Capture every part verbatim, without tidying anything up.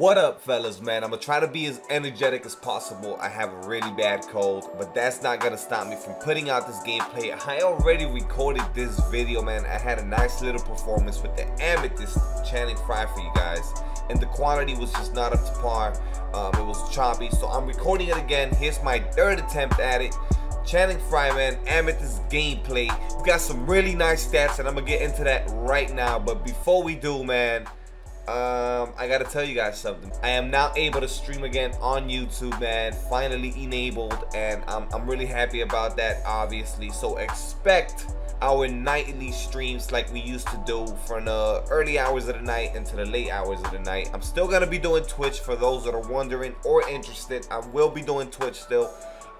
What up, fellas, man? I'm gonna try to be as energetic as possible. I have a really bad cold, but that's not gonna stop me from putting out this gameplay. I already recorded this video, man. I had a nice little performance with the Amethyst Channing Frye for you guys, and the quality was just not up to par. Um, it was choppy, so I'm recording it again. Here's my third attempt at it. Channing Frye, man, Amethyst gameplay. We got some really nice stats, and I'm gonna get into that right now. But before we do, man, Um, I gotta tell you guys something. I am now able to stream again on YouTube, man. Finally enabled, and I'm, I'm really happy about that, obviously. So expect our nightly streams like we used to do from the early hours of the night into the late hours of the night. I'm still gonna be doing Twitch for those that are wondering or interested. I will be doing Twitch still.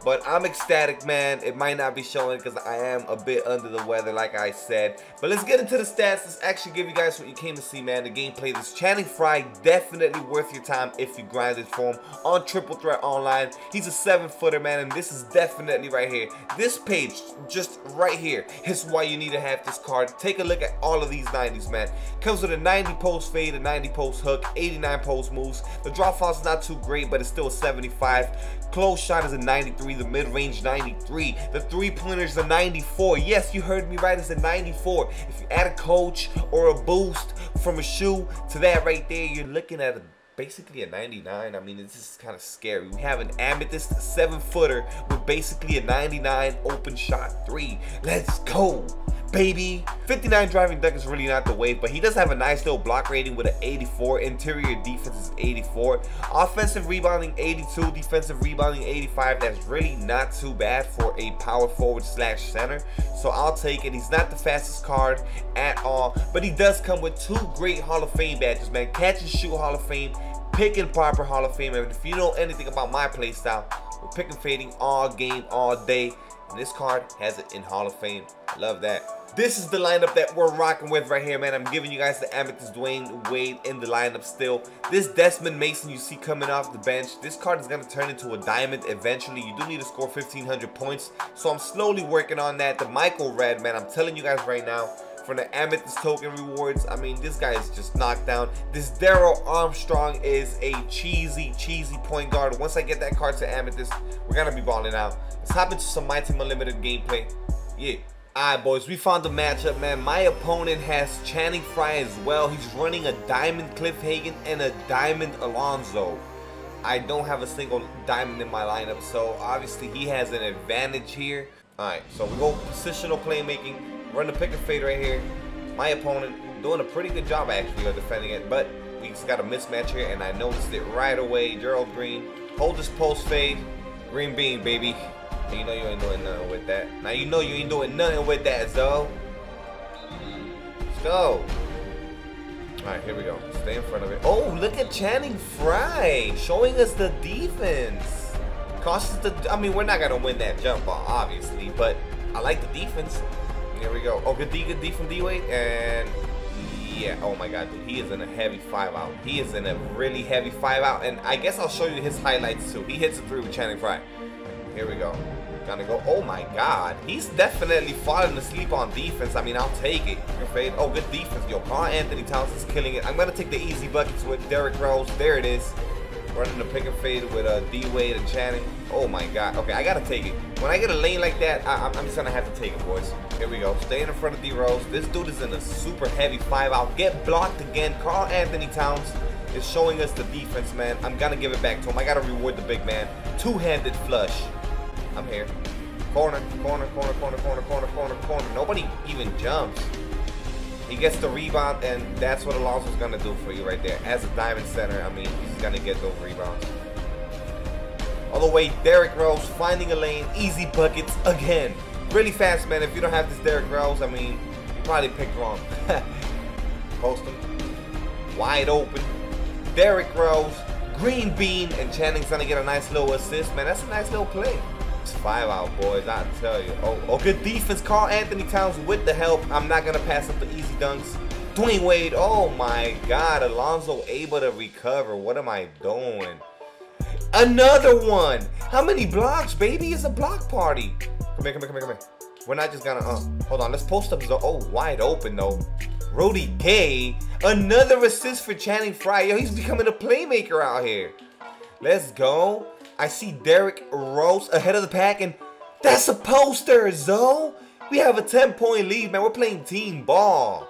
But I'm ecstatic, man. It might not be showing because I am a bit under the weather, like I said. But let's get into the stats. Let's actually give you guys what you came to see, man. The gameplay. This Channing Frye, definitely worth your time if you grind it for him on Triple Threat Online. He's a seven-footer, man, and this is definitely right here. This page, just right here, is why you need to have this card. Take a look at all of these nineties, man. Comes with a ninety post fade, a ninety post hook, eighty-nine post moves. The drop foul is not too great, but it's still a seventy-five. Close shot is a ninety-three. The mid-range ninety-three, the three-pointer is a ninety-four. Yes, you heard me right, it's a ninety-four. If you add a coach or a boost from a shoe to that right there, you're looking at a, basically a ninety-nine. I mean, it's just kind of scary. We have an Amethyst seven-footer with basically a ninety-nine open shot three. Let's go, baby. fifty-nine driving dunk is really not the wave, but he does have a nice little block rating with an eighty-four. Interior defense is eighty-four. Offensive rebounding eighty-two. Defensive rebounding eighty-five. That's really not too bad for a power forward slash center. So I'll take it. He's not the fastest card at all, but he does come with two great Hall of Fame badges, man. Catch and shoot Hall of Fame. Pick and popper Hall of Fame. And if you know anything about my play style, we're pick and fading all game, all day. And this card has it in Hall of Fame. I love that. This is the lineup that we're rocking with right here, man. I'm giving you guys the Amethyst Dwayne Wade in the lineup still. This Desmond Mason you see coming off the bench. This card is going to turn into a diamond eventually. You do need to score fifteen hundred points. So I'm slowly working on that. The Michael Red, man, I'm telling you guys right now, from the Amethyst token rewards, I mean, this guy is just knocked down. This Daryl Armstrong is a cheesy, cheesy point guard. Once I get that card to Amethyst, we're going to be balling out. Let's hop into some My Team Unlimited gameplay. Yeah. Alright, boys, we found the matchup, man. My opponent has Channing Frye as well. He's running a diamond Cliff Hagen and a diamond Alonzo. I don't have a single diamond in my lineup, so obviously he has an advantage here. Alright, so we go positional playmaking. Run the pick and fade right here. My opponent doing a pretty good job, actually, of defending it, but we just got a mismatch here, and I noticed it right away. Gerald Green, hold this post fade. Green bean, baby. You know you ain't doing nothing with that. Now you know you ain't doing nothing with that, Zo. Let's go. Alright, here we go. Stay in front of it. Oh, look at Channing Frye showing us the defense. Cautious the... I mean, we're not going to win that jump ball, obviously, but I like the defense. Here we go. Oh, good D, good D from D-Wade. And... yeah, oh my god, dude, he is in a heavy five out. He is in a really heavy five out. And I guess I'll show you his highlights, too. He hits a three with Channing Frye. Here we go. Gonna go. Oh my god. He's definitely falling asleep on defense. I mean, I'll take it. Oh, good defense. Yo, Carl Anthony Towns is killing it. I'm gonna take the easy buckets with Derek Rose. There it is. Running the pick and fade with uh, D-Wade and Channing. Oh my god. Okay, I gotta take it. When I get a lane like that, I I'm just gonna have to take it, boys. Here we go. Staying in front of D-Rose. This dude is in a super heavy five out. Get blocked again. Carl Anthony Towns is showing us the defense, man. I'm gonna give it back to him. I gotta reward the big man. Two-handed flush. I'm here. Corner, corner, corner, corner, corner, corner, corner, corner. Nobody even jumps. He gets the rebound, and that's what Alonzo's going to do for you right there. As a diamond center, I mean, he's going to get those rebounds. All the way, Derrick Rose finding a lane. Easy buckets again. Really fast, man. If you don't have this Derrick Rose, I mean, you probably picked wrong. Post him. Wide open. Derrick Rose, Green Bean, and Channing's going to get a nice little assist. Man, that's a nice little play. It's five out, boys, I tell you. Oh, oh, good defense. Carl Anthony Towns with the help. I'm not going to pass up the easy dunks. Dwayne Wade. Oh, my God. Alonzo able to recover. What am I doing? Another one. How many blocks, baby? It's a block party. Come here, come here, come here, come here. We're not just going to... Uh, hold on. Let's post up. Oh, wide open, though. Rudy Gay. Another assist for Channing Frye. Yo, he's becoming a playmaker out here. Let's go. I see Derek Rose ahead of the pack, and that's a poster, Zo. We have a ten-point lead, man. We're playing team ball.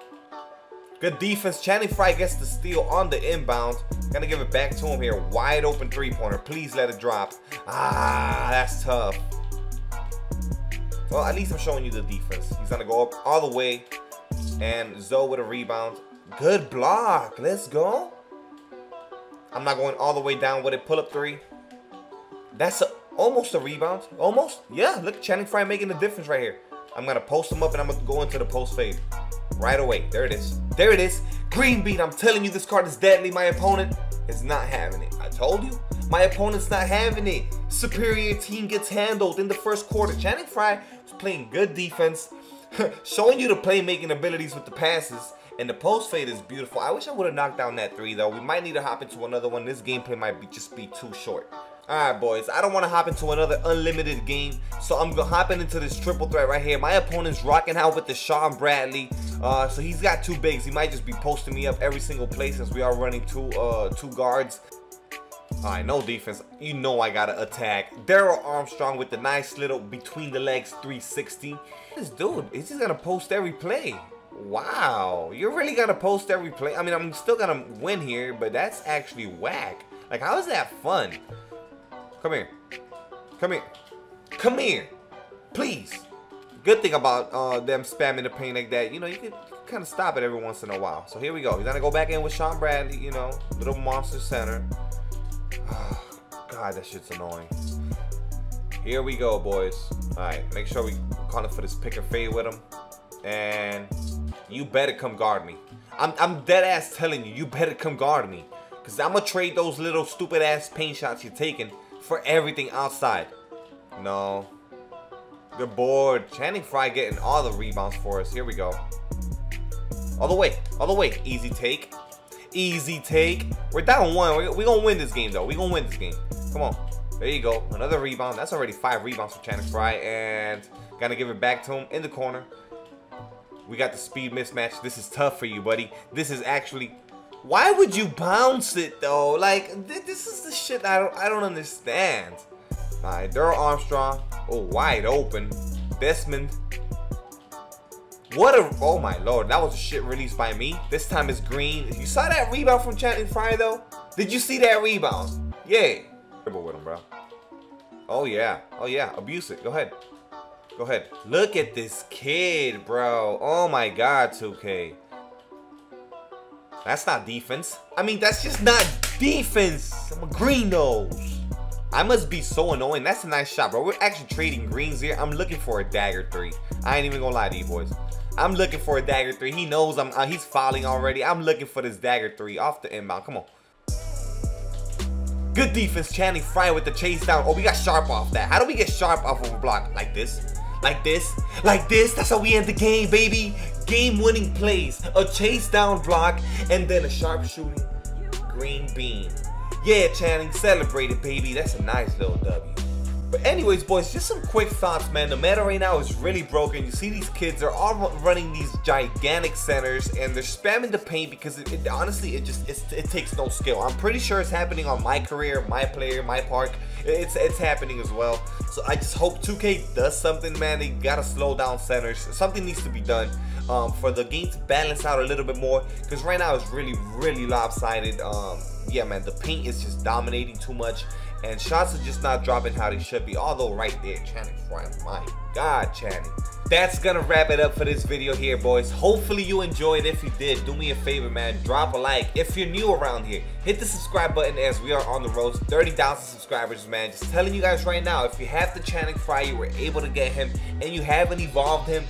Good defense. Channing Frye gets the steal on the inbound. Gonna give it back to him here. Wide open three-pointer. Please let it drop. Ah, that's tough. Well, at least I'm showing you the defense. He's gonna go up all the way. And Zoe with a rebound. Good block. Let's go. I'm not going all the way down with it. Pull up three. That's a, almost a rebound. Almost. Yeah, look, Channing Frye making the difference right here. I'm gonna post him up, and I'm gonna go into the post fade. Right away. There it is. There it is. Green bean. I'm telling you, this card is deadly. My opponent is not having it. I told you. My opponent's not having it. Superior team gets handled in the first quarter. Channing Frye was playing good defense, showing you the playmaking abilities with the passes, and the post fade is beautiful. I wish I would have knocked down that three, though. We might need to hop into another one. This gameplay might be just be too short. All right, boys. I don't want to hop into another unlimited game, so I'm hopping into this triple threat right here. My opponent's rocking out with the Sean Bradley, uh, so he's got two bigs. He might just be posting me up every single play since we are running two, uh, two guards. All right, no defense. You know I gotta attack. Daryl Armstrong with the nice little between the legs three sixty. This dude, he's just gonna post every play. Wow, you're really gonna post every play? I mean, I'm still gonna win here, but that's actually whack. Like, how is that fun? Come here. Come here. Come here. Please. Good thing about uh, them spamming the paint like that, you know, you can kind of stop it every once in a while. So here we go. He's gonna go back in with Sean Bradley, you know, little monster center. God, that shit's annoying. Here we go, boys. All right, make sure we call it for this pick and fade with him. And you better come guard me. I'm, I'm dead ass telling you, you better come guard me. Because I'm going to trade those little stupid ass paint shots you're taking for everything outside. No. Good board. Channing Frye getting all the rebounds for us. Here we go. All the way. All the way. Easy take. Easy take. We're down one. We're, we're going to win this game, though. We're going to win this game. Come on. There you go. Another rebound. That's already five rebounds for Channing Frye. And got to give it back to him in the corner. We got the speed mismatch. This is tough for you, buddy. This is actually... Why would you bounce it, though? Like, th this is the shit I don't, I don't understand. All right. Daryl Armstrong. Oh, wide open. Desmond. What a, oh my lord, that was a shit release by me. This time it's Green. You saw that rebound from Channing Frye, though? Did you see that rebound? Yeah. Dribble with him, bro. Oh yeah, oh yeah, abuse it, go ahead. Go ahead. Look at this kid, bro. Oh my god, two K. That's not defense. I mean, that's just not defense. I'm a green nose. I must be so annoying. That's a nice shot, bro. We're actually trading greens here. I'm looking for a dagger three. I ain't even gonna lie to you, boys. I'm looking for a dagger three. He knows I'm. Uh, he's fouling already. I'm looking for this dagger three off the inbound. Come on. Good defense. Channing Frye with the chase down. Oh, we got sharp off that. How do we get sharp off of a block like this? Like this? Like this? That's how we end the game, baby. Game-winning plays. A chase down block and then a sharp shooting green bean. Yeah, Channing, celebrate it, baby. That's a nice little W. But anyways, boys, just some quick thoughts, man. The meta right now is really broken. You see these kids, they're all running these gigantic centers, and they're spamming the paint because, it, it, honestly, it just it's, it takes no skill. I'm pretty sure it's happening on my career, my player, my park. It's, it's happening as well. So I just hope two K does something, man. They gotta slow down centers. Something needs to be done. Um, for the game to balance out a little bit more, because right now it's really, really lopsided. Um, yeah, man, the paint is just dominating too much, and shots are just not dropping how they should be. Although right there, Channing Frye, my God, Channing. That's gonna wrap it up for this video here, boys. Hopefully you enjoyed. If you did, do me a favor, man. Drop a like. If you're new around here, hit the subscribe button, as we are on the road to thirty thousand subscribers, man. Just telling you guys right now, if you have the Channing Frye, you were able to get him, and you haven't evolved him,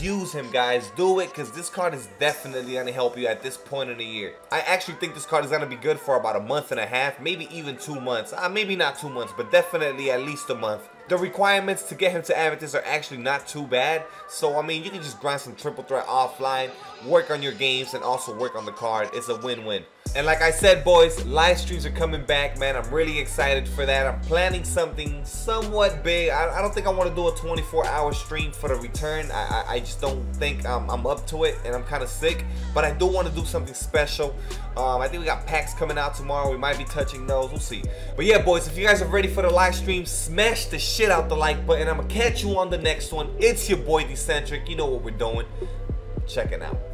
use him, guys. Do it, because this card is definitely going to help you at this point in the year. I actually think this card is going to be good for about a month and a half, maybe even two months. Uh, maybe not two months, but definitely at least a month. the requirements to get him to Amethyst are actually not too bad. So, I mean, you can just grind some triple threat offline, work on your games, and also work on the card. It's a win-win. And like I said, boys, live streams are coming back, man. I'm really excited for that. I'm planning something somewhat big. I, I don't think I want to do a twenty-four hour stream for the return. I, I, I just don't think I'm, I'm up to it, and I'm kind of sick. But I do want to do something special. Um, I think we got packs coming out tomorrow. We might be touching those. We'll see. But yeah, boys, if you guys are ready for the live stream, smash the shit out the like button. I'm going to catch you on the next one. It's your boy, Decentric. You know what we're doing. Check it out.